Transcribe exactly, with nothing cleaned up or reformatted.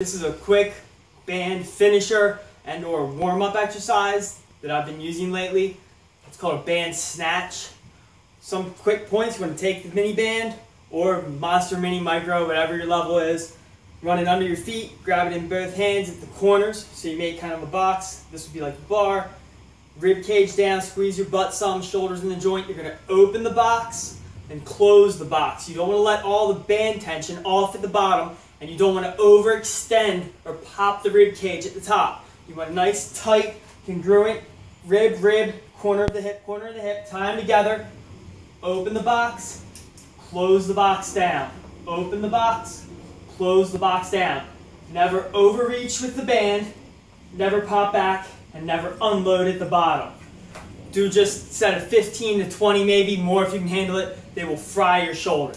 This is a quick band finisher and or warm-up exercise that I've been using lately. It's called a band snatch. Some quick points, you want to take the mini band or Monster Mini Micro, whatever your level is, run it under your feet, grab it in both hands at the corners, so you make kind of a box. This would be like a bar. Rib cage down, squeeze your butt some, shoulders in the joint. You're going to open the box and close the box. You don't want to let all the band tension off at the bottom, and you don't want to overextend or pop the rib cage at the top. You want a nice, tight, congruent rib, rib, corner of the hip, corner of the hip, tie them together, open the box, close the box down, open the box, close the box down. Never overreach with the band, never pop back, and never unload at the bottom. Do just set of fifteen to twenty maybe, more if you can handle it. They will fry your shoulders.